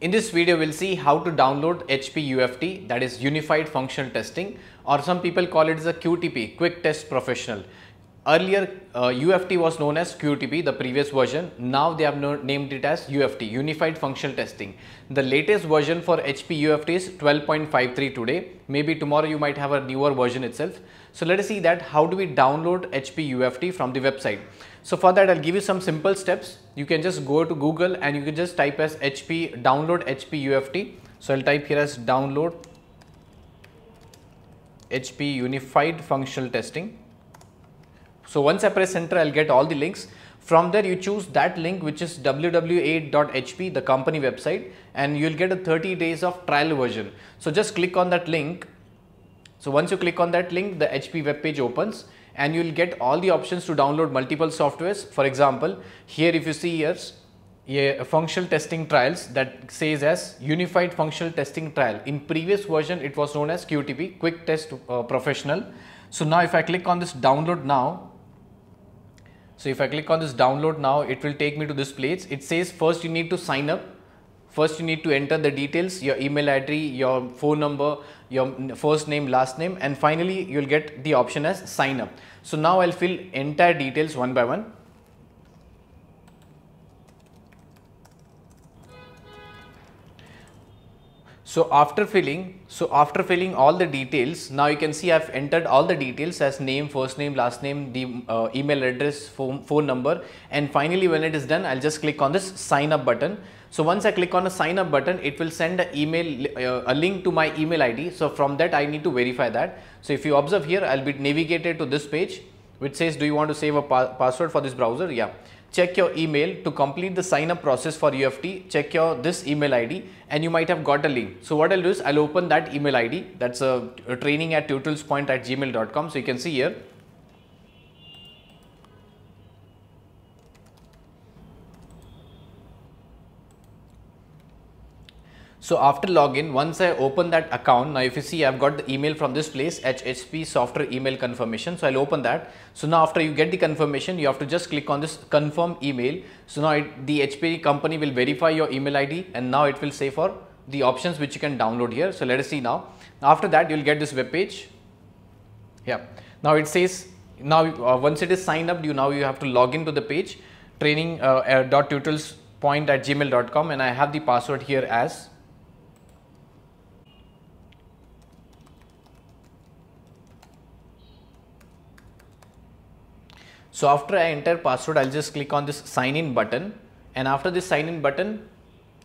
In this video, we'll see how to download HPUFT, that is Unified Functional Testing, or some people call it as a QTP, Quick Test Professional. Earlier, UFT was known as QTP, the previous version. Now they have named it as UFT, Unified Functional Testing. The latest version for HPUFT is 12.53 today. Maybe tomorrow you might have a newer version itself. So let us see that how do we download HPUFT from the website. So for that, I'll give you some simple steps. You can just go to Google and you can just type as download HPUFT. So I'll type here as download HP Unified Functional Testing. So once I press enter, I'll get all the links. From there, you choose that link, which is www.hp, the company website, and you'll get a 30 days of trial version. So just click on that link. So once you click on that link, the HP webpage opens and you'll get all the options to download multiple softwares. For example, here if you see here's functional testing trials that says as Unified Functional Testing Trial. In previous version, it was known as QTP, Quick Test Professional. So now if I click on this download now, it will take me to this place. It says first you need to sign up. First you need to enter the details, your email ID, your phone number, your first name, last name, and finally you'll get the option as sign up. So now I'll fill entire details one by one. So after filling all the details, now you can see I've entered all the details as name, first name, last name, the email address, phone number, and finally when it is done, I'll just click on this sign up button. So once I click on the sign up button, it will send an email, a link to my email ID. So from that, I need to verify that. So if you observe here, I'll be navigated to this page, which says, do you want to save a password for this browser? Yeah. Check your email to complete the sign up process for UFT. Check your this email ID and you might have got a link. So what I'll do is I'll open that email ID. That's a training at tutorialspoint@gmail.com. So you can see here. So after login, once I open that account, now if you see, I've got the email from this place, HHP software email confirmation. So I'll open that. So now after you get the confirmation, you have to just click on this confirm email. So now the HP company will verify your email ID and now it will say for the options which you can download here. So let us see now. After that, you'll get this web page. Yeah. Now it says, now once it is signed up, you have to log into the page, training.tutorialspoint@gmail.com, and I have the password here as . So after I enter password, I'll just click on this sign in button, and after this sign in button,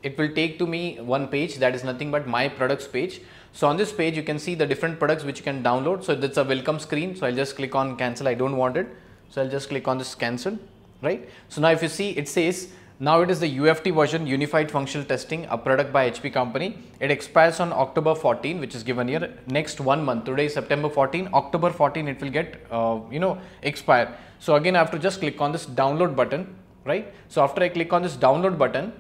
it will take to me one page that is nothing but my products page. So on this page, you can see the different products which you can download. So that's a welcome screen. So I'll just click on cancel. I don't want it. So I'll just click on this cancel, right? So now if you see, it says now it is the UFT version, Unified Functional Testing, a product by HP company. It expires on October 14, which is given here, next 1 month. Today is September 14, October 14, it will get, expire. So again, I have to just click on this download button, right? So after I click on this download button,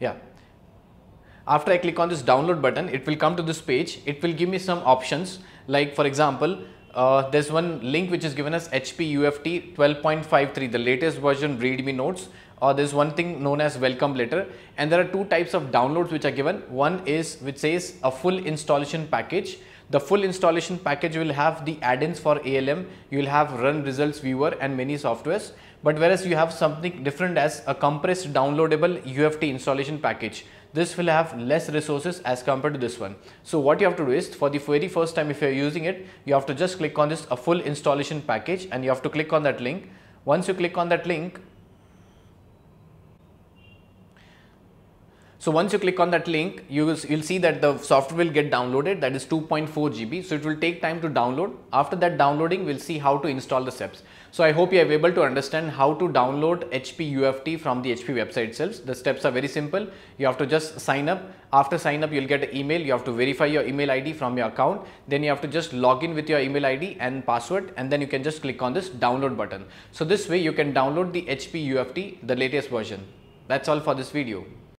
yeah. After I click on this download button, it will come to this page. It will give me some options, like for example, there's one link which is given as HPUFT 12.53, the latest version readme notes, or there's one thing known as welcome letter, and there are two types of downloads which are given. One is which says a full installation package. The full installation package will have the add-ins for ALM, you will have run results viewer and many softwares, but whereas you have something different as a compressed downloadable UFT installation package. This will have less resources as compared to this one. So what you have to do is, for the very first time if you're using it, you have to just click on this a full installation package and you have to click on that link. Once you click on that link, you'll see that the software will get downloaded, that is 2.4 GB. So it will take time to download. After that downloading, we'll see how to install the steps. So I hope you are able to understand how to download HPUFT from the HP website itself. The steps are very simple. You have to just sign up. After sign up, you'll get an email. You have to verify your email ID from your account. Then you have to just log in with your email ID and password, and then you can just click on this download button. So this way you can download the HPUFT, the latest version. That's all for this video.